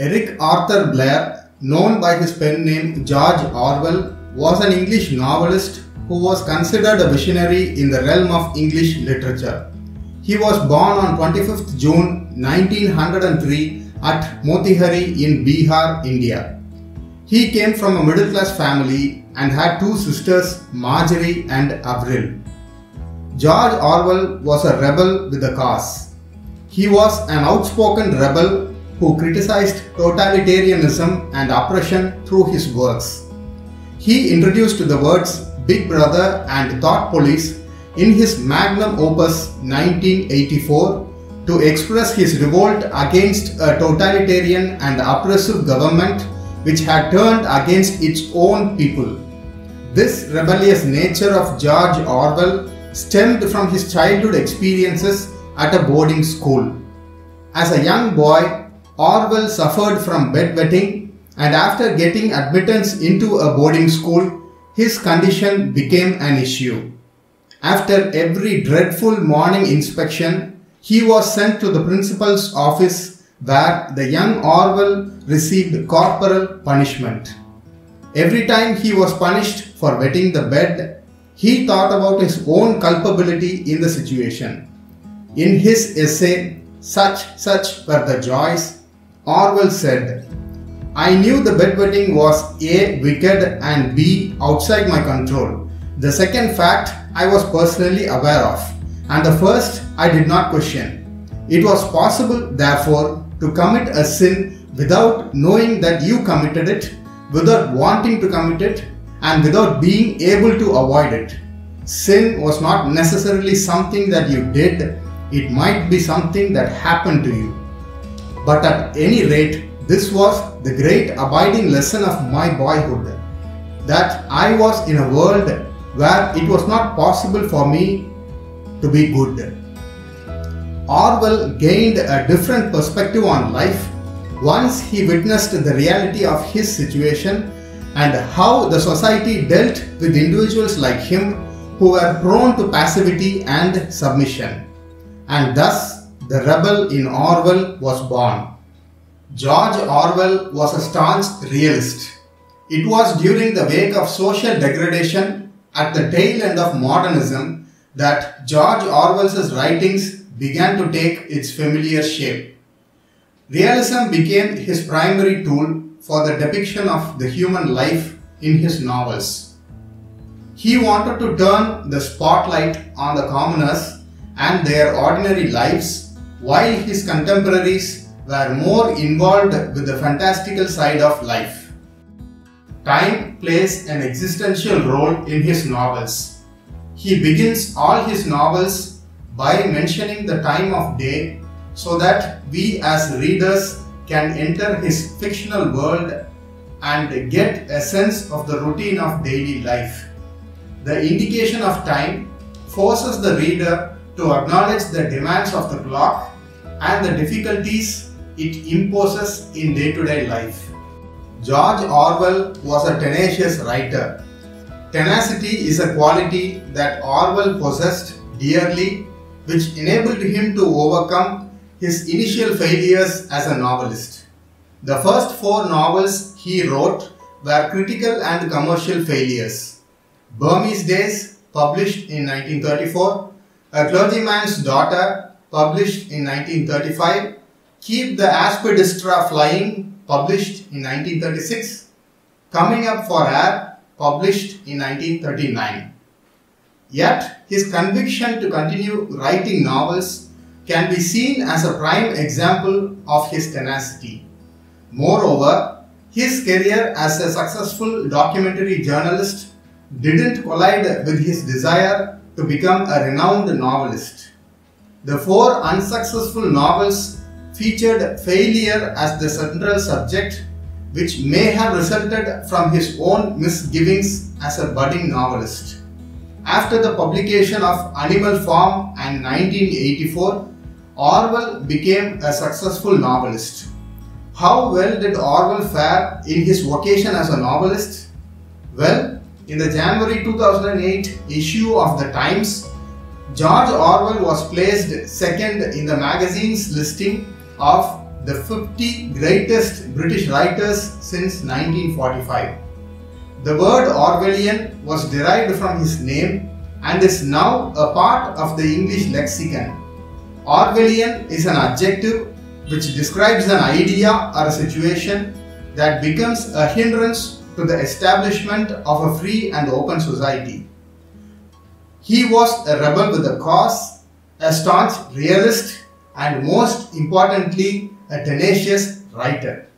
Eric Arthur Blair, known by his pen name George Orwell, was an English novelist who was considered a visionary in the realm of English literature. He was born on 25th June 1903 at Motihari in Bihar, India. He came from a middle-class family and had two sisters, Marjorie and April. George Orwell was a rebel with a cause. He was an outspoken rebel who criticized totalitarianism and oppression through his works. He introduced the words Big Brother and Thought Police in his magnum opus 1984 to express his revolt against a totalitarian and oppressive government which had turned against its own people. This rebellious nature of George Orwell stemmed from his childhood experiences at a boarding school. As a young boy, Orwell suffered from bedwetting, and after getting admittance into a boarding school, his condition became an issue. After every dreadful morning inspection, he was sent to the principal's office where the young Orwell received corporal punishment. Every time he was punished for wetting the bed, he thought about his own culpability in the situation. In his essay, Such Were the Joys, Orwell said, "I knew the bedwetting was A. wicked and B. outside my control. The second fact I was personally aware of, and the first I did not question. It was possible, therefore, to commit a sin without knowing that you committed it, without wanting to commit it, and without being able to avoid it. Sin was not necessarily something that you did, it might be something that happened to you. But at any rate, this was the great abiding lesson of my boyhood, that I was in a world where it was not possible for me to be good." Orwell gained a different perspective on life once he witnessed the reality of his situation and how the society dealt with individuals like him who were prone to passivity and submission. And thus, the rebel in Orwell was born. George Orwell was a staunch realist. It was during the wake of social degradation at the tail end of modernism that George Orwell's writings began to take its familiar shape. Realism became his primary tool for the depiction of the human life in his novels. He wanted to turn the spotlight on the commoners and their ordinary lives, while his contemporaries were more involved with the fantastical side of life. Time plays an existential role in his novels. He begins all his novels by mentioning the time of day so that we as readers can enter his fictional world and get a sense of the routine of daily life. The indication of time forces the reader to acknowledge the demands of the clock and the difficulties it imposes in day-to-day life. George Orwell was a tenacious writer. Tenacity is a quality that Orwell possessed dearly, which enabled him to overcome his initial failures as a novelist. The first four novels he wrote were critical and commercial failures: Burmese Days, published in 1934, A Clergyman's Daughter, published in 1935, Keep the Aspidistra Flying, published in 1936, Coming Up for Air, published in 1939. Yet, his conviction to continue writing novels can be seen as a prime example of his tenacity. Moreover, his career as a successful documentary journalist didn't collide with his desire to become a renowned novelist. The four unsuccessful novels featured failure as the central subject, which may have resulted from his own misgivings as a budding novelist. After the publication of Animal Farm and 1984, Orwell became a successful novelist. How well did Orwell fare in his vocation as a novelist? Well, in the January 2008 issue of The Times, George Orwell was placed second in the magazine's listing of the 50 greatest British writers since 1945. The word Orwellian was derived from his name and is now a part of the English lexicon. Orwellian is an adjective which describes an idea or a situation that becomes a hindrance to the establishment of a free and open society. He was a rebel with a cause, a staunch realist, and most importantly, a tenacious writer.